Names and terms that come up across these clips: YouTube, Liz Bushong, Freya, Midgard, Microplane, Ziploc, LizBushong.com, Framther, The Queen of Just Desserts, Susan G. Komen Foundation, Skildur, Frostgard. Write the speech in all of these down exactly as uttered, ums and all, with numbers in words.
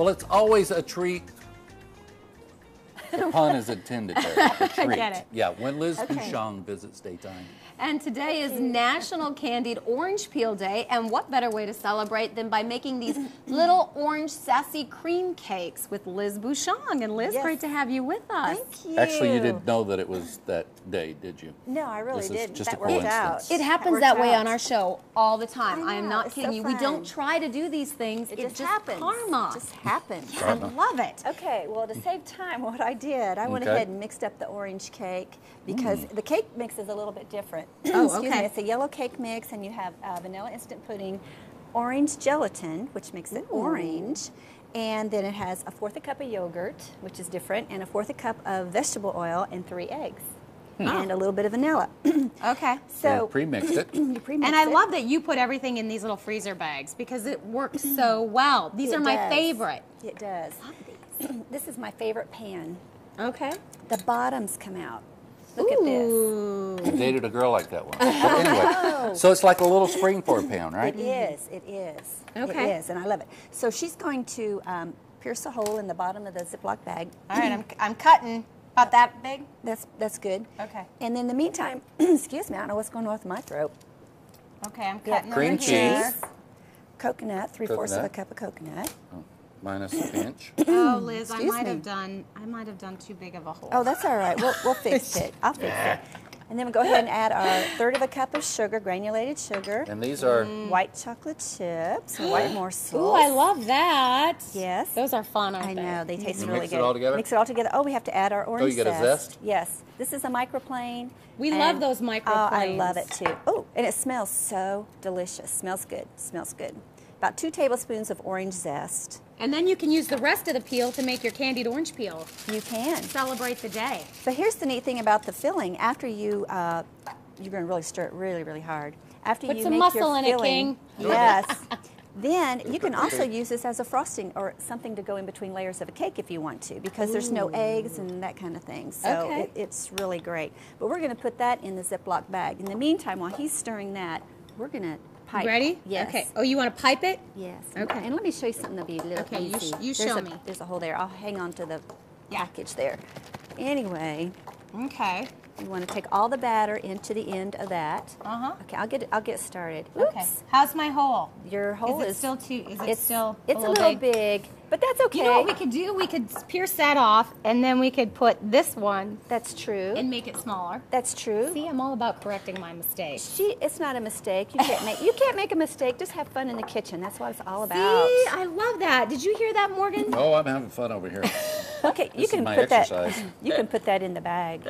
Well, it's always a treat. The pun is intended there. A treat. I get it. Yeah, when Liz okay. Bushong visits Daytime. And today is National Candied Orange Peel Day, and what better way to celebrate than by making these little orange sassy cream cakes with Liz Bushong. And Liz, yes. great to have you with us. Thank you. Actually, you didn't know that it was that day, did you? No, I really didn't. Just that a coincidence. Out. It happens that, that way out. on our show all the time. I, I am not kidding so you. Fun. We don't try to do these things. It, it just, just happens. Karma. It just happens. Yeah, I love it. Okay, well, to save time, what I did, I went okay. ahead and mixed up the orange cake because mm. the cake mix is a little bit different. Oh, okay. Me, it's a yellow cake mix, and you have uh, vanilla instant pudding, orange gelatin, which makes it Ooh. orange, and then it has a fourth a cup of yogurt, which is different, and a fourth a cup of vegetable oil and three eggs. Oh. And a little bit of vanilla. Okay. So pre-mixed it. you pre-mixed and I it. love that you put everything in these little freezer bags because it works so well. These it are does. my favorite. It does. I love these. This is my favorite pan. Okay. The bottoms come out. Look Ooh. at this. I dated a girl like that one. But anyway, oh. so it's like a little springboard pan, right? It is. It is. Okay. It is, and I love it. So she's going to um, pierce a hole in the bottom of the Ziploc bag. All right, I'm I'm cutting. About that big? That's that's good. Okay. And in the meantime, excuse me, I don't know what's going on with my throat. Okay, I'm cutting green cheese, here. coconut, three coconut. fourths of a cup of coconut. Oh, minus a pinch. Oh, Liz, excuse I might me. have done I might have done too big of a hole. Oh, that's all right. We'll we'll fix it. I'll fix yeah. it. And then we'll go ahead and add our third of a cup of sugar, granulated sugar. And these are mm. white chocolate chips, white morsels. Ooh, I love that. Yes. Those are fun, aren't I they? I know, they taste you really mix good. Mix it all together? Mix it all together. Oh, we have to add our orange zest. Oh, you get zest. a zest? Yes. This is a microplane. We love those microplanes. Oh, I love it too. Oh, and it smells so delicious. Smells good, smells good. About two tablespoons of orange zest. And then you can use the rest of the peel to make your candied orange peel. You can. Celebrate the day. So here's the neat thing about the filling. After you, uh, you're going to really stir it really, really hard. After Put you some make muscle your in filling, it, King. Yes. Then you can also use this as a frosting or something to go in between layers of a cake if you want to, because Ooh. there's no eggs and that kind of thing. So okay. it, it's really great. But we're going to put that in the Ziploc bag. In the meantime, while he's stirring that, we're going to pipe. Ready? Yes. Okay. Oh, you want to pipe it? Yes. Okay. And let me show you something that'll be a little okay, easy. Okay, you, sh you show a, me. There's a hole there. I'll hang on to the yeah. package there. Anyway. Okay. You want to take all the batter into the end of that. Uh-huh. Okay, I'll get I'll get started. Oops. Okay. How's my hole? Your hole is, it is still too is it it's, still It's a little, little big, but that's okay. You know what we could do? We could pierce that off and then we could put this one. That's true. And make it smaller. That's true. See, I'm all about correcting my mistakes. She it's not a mistake. You can't make you can't make a mistake. Just have fun in the kitchen. That's what it's all about. See, I love that. Did you hear that, Morgan? Oh, I'm having fun over here. Okay, you can put exercise. that you can put that in the bag.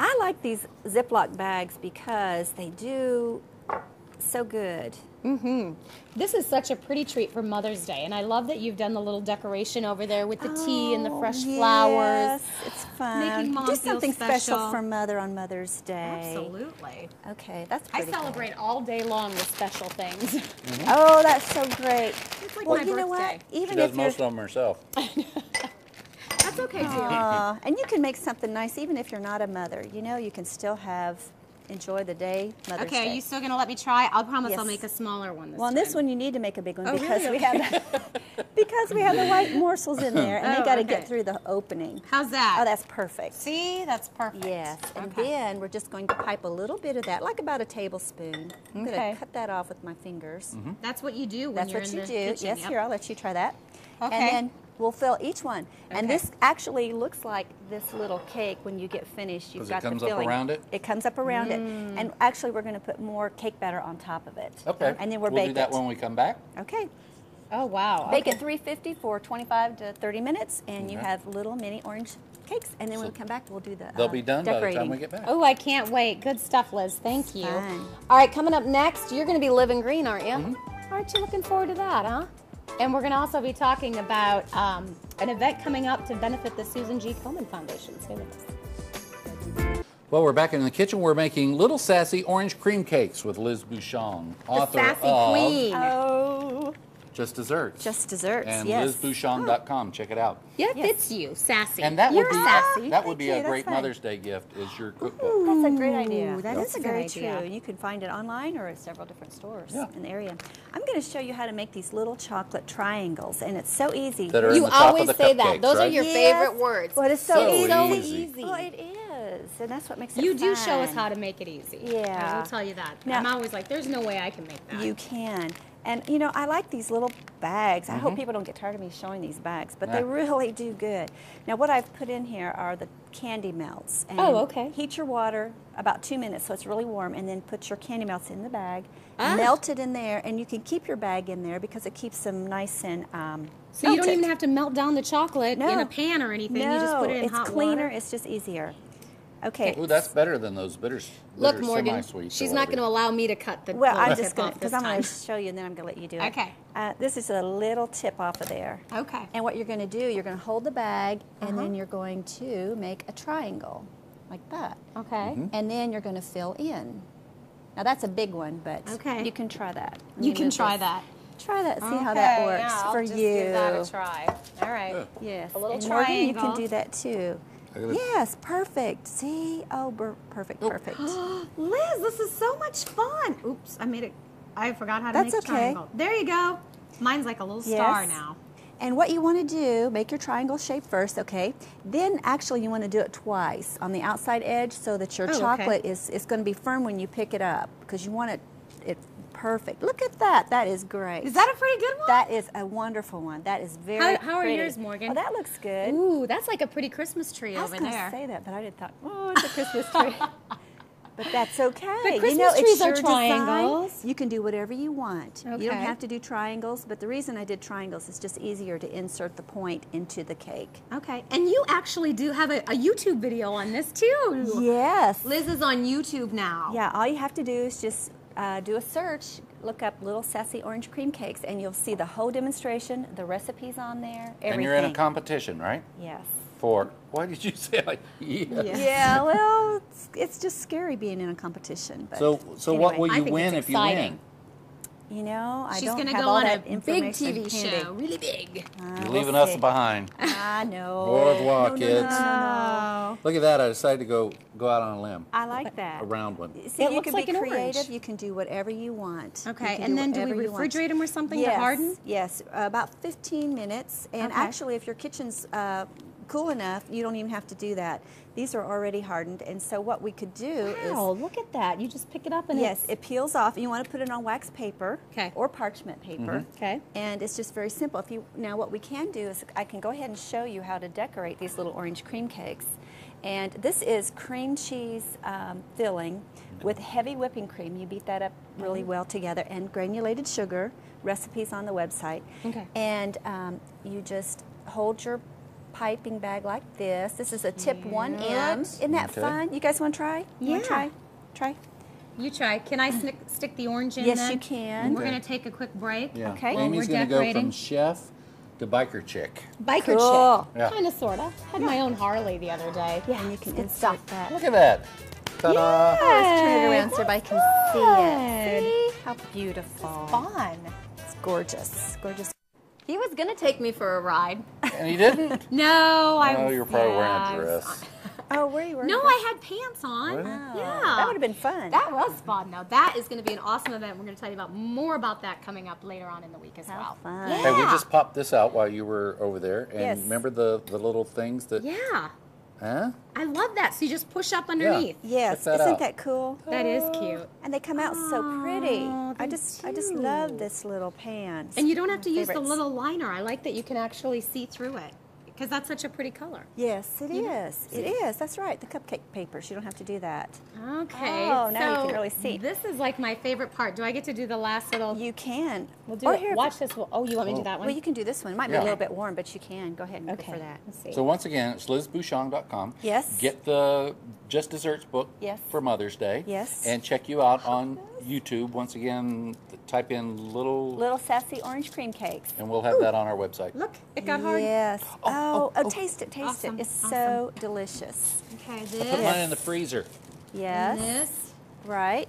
I like these Ziploc bags because they do so good. Mm-hmm. This is such a pretty treat for Mother's Day, and I love that you've done the little decoration over there with the oh, tea and the fresh yes, flowers. It's fun. Making mom do something feel special. special for Mother on Mother's Day. Absolutely. Okay, that's pretty I celebrate cool. all day long with special things. Mm-hmm. Oh, that's so great. It's like well, my you birthday. Know what? Even she does if most of them herself. That's okay, too. Aww. And you can make something nice even if you're not a mother. You know, you can still have, enjoy the day, Mother's okay, Day. Okay, are you still going to let me try? I'll promise yes. I'll make a smaller one this well, time. Well, on this one, you need to make a big one oh, because, really? we have, because we have the white morsels in there, and oh, they got to okay. get through the opening. How's that? Oh, that's perfect. See? That's perfect. Yes. And okay. then we're just going to pipe a little bit of that, like about a tablespoon. I'm okay. going to cut that off with my fingers. Mm-hmm. That's what you do when that's you're in you the do. kitchen. That's what you do. Yes, yep. Here, I'll let you try that. Okay. And then we'll fill each one. Okay. And this actually looks like this little cake when you get finished. You've got the filling. Because it comes up around it? It comes up around it. And actually, we're going to put more cake batter on top of it. Okay. And then we're baking it. We'll do that when we come back. Okay. Oh, wow. Bake at three fifty for twenty-five to thirty minutes, and you have little mini orange cakes. And then when we come back, we'll do the decorating. They'll be done by the time we get back. Oh, I can't wait. Good stuff, Liz. Thank you. All right, coming up next, you're going to be living green, aren't you? Mm-hmm. Aren't you looking forward to that, huh? And we're going to also be talking about um, an event coming up to benefit the Susan G. Komen Foundation. Stay with us. Well, we're back in the kitchen. We're making little sassy orange cream cakes with Liz Bushong, author of The Sassy Queen. Oh. Just Desserts. Just Desserts, and yes. And Liz Bushong dot com. Check it out. Yeah, yes. It's you, sassy. And that You're would be sassy. That would be Thank a you. great That's Mother's fine. Day gift is your cookbook. Ooh, that's a great idea. That yep. is very true. You can find it online or at several different stores yeah. in the area. I'm going to show you how to make these little chocolate triangles, and it's so easy. That are you in the top always of the say that. Those right? are your yes. favorite words. Well, it's so, so easy. easy. Oh, it is. And that's what makes it You fun. do show us how to make it easy. Yeah. I will tell you that. Now, I'm always like, there's no way I can make that. You can. And, you know, I like these little bags. Mm-hmm. I hope people don't get tired of me showing these bags, but yeah. they really do good. Now, what I've put in here are the candy melts. And oh, okay. heat your water about two minutes so it's really warm, and then put your candy melts in the bag, ah. melt it in there, and you can keep your bag in there because it keeps them nice and um, So melted. You don't even have to melt down the chocolate no. in a pan or anything. No. You just put it in it's hot cleaner. Water. It's just easier. Okay. Ooh, that's better than those bitters. bitters Look, Morgan, she's not going to allow me to cut the. Well, I'm just going to because I'm going to show you, and then I'm going to let you do it. Okay. Uh, this is a little tip off of there. Okay. And what you're going to do, you're going to hold the bag, uh-huh. and then you're going to make a triangle, like that. Okay. Mm-hmm. And then you're going to fill in. Now that's a big one, but okay. you can try that. You, you can try this. that. Try that. See okay, how that works yeah, I'll for just you. Give that a try. All right. Yeah. Yes. A little and triangle. Morgan, you can do that too. Yes, perfect. See? Oh, perfect, perfect. Liz, this is so much fun. Oops, I made it. I forgot how to That's make a okay. triangle. There you go. Mine's like a little yes. star now. And what you want to do, make your triangle shape first, okay? Then, actually, you want to do it twice on the outside edge so that your oh, chocolate okay. is, is going to be firm when you pick it up because you want it, it perfect. Look at that. That is great. Is that a pretty good one? That is a wonderful one. That is very How, how are pretty. yours, Morgan? Oh, that looks good. Ooh, that's like a pretty Christmas tree over there. I was going to say that, but I didn't thought, oh, it's a Christmas tree. But that's okay. But Christmas you know, trees it's are triangles. Design. You can do whatever you want. Okay. You don't have to do triangles, but the reason I did triangles is just easier to insert the point into the cake. Okay. And you actually do have a, a YouTube video on this, too. Yes. Liz is on YouTube now. Yeah, all you have to do is just Uh, do a search, look up Little Sassy Orange Cream Cakes, and you'll see the whole demonstration, the recipes on there, everything. And you're in a competition, right? Yes. For, why did you say like, yes? yes. Yeah, well, it's, it's just scary being in a competition. But so so anyway, what will you win if you win? You know, I She's don't gonna have go all on that a information. Big T V candy. Show, really big. Uh, You're leaving we'll us behind. I know. Boardwalk, no, no, kids. No, no, no. Look at that! I decided to go go out on a limb. I like that. A round one. See, it you can like be creative. Orange. You can do whatever you want. Okay, and do then do we refrigerate them or something yes. to harden? Yes, uh, about fifteen minutes. And okay. actually, if your kitchen's uh, cool enough, you don't even have to do that. These are already hardened, and so what we could do wow, is... Wow, look at that. You just pick it up and Yes, it's... it peels off. You want to put it on wax paper okay. or parchment paper. Mm-hmm. Okay. And it's just very simple. If you Now, what we can do is I can go ahead and show you how to decorate these little orange cream cakes. And this is cream cheese um, filling with heavy whipping cream. You beat that up really well together, and granulated sugar, recipes on the website. Okay. And um, you just hold your piping bag like this. This is a tip one M. Yeah. Isn't that okay. fun? You guys want to try? You yeah. Try? Try? You try. Can I snick, stick the orange in Yes, then? you can. Okay. We're going to take a quick break. Yeah. Okay. Amy's going to go from chef to biker chick. Biker cool. chick. Yeah. Kind of, sort of. I had yeah. my own Harley the other day. Yeah, and you can insert that. Look at that. Ta-da. Yes. Let's turn it around so everybody can see it. See? How beautiful. It's fun. It's gorgeous. Gorgeous. He was going to take me for a ride. And he didn't? No, I was... Oh, you were probably yeah, wearing a dress. Oh, were you wearing No, I had pants on. Really? Oh, yeah. That would have been fun. That was fun, though. That is going to be an awesome event. We're going to tell you about more about that coming up later on in the week as How well. Fun. Yeah. Hey, we just popped this out while you were over there. And yes. remember the, the little things that... Yeah. Huh? I love that. So you just push up underneath. Yeah. Yes. That Isn't out. that cool? That is cute. And they come out oh, so pretty. I just too. I just love this little pan. And you don't have My to favorites. use the little liner. I like that you can actually see through it because that's such a pretty color. Yes, it you is. Know? It is. That's right. The cupcake papers. You don't have to do that. Okay. Oh, now so you can really see. This is like my favorite part. Do I get to do the last little? You can. We'll do oh, it. Here, Watch this. We'll... Oh, you want oh. me to do that one? Well, you can do this one. It might yeah. be a little bit warm, but you can. Go ahead and okay. go for that. Let's see. So once again, it's Liz Bushong dot com. Yes. Get the Just Desserts book yes. for Mother's Day. Yes. And check you out on YouTube. Once again, type in little... Little Sassy Orange Cream Cakes. And we'll have Ooh. that on our website. Look, it got hard. Yes. Oh, oh, oh, oh. taste it, taste awesome. it. It's awesome. so delicious. Okay, this... I put mine in the freezer. Yes. And this. Right.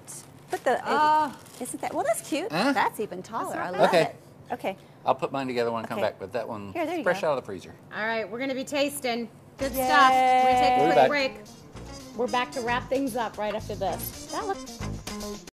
Put the... Oh. It, isn't that... Well, that's cute. Huh? That's even taller. That's I love okay. it. Okay. I'll put mine together when I come okay. back, but that one Here, there you fresh go. out of the freezer. All right, we're going to be tasting. Good Yay. stuff. We're going to take a we're quick back. break. We're back to wrap things up right after this. That looks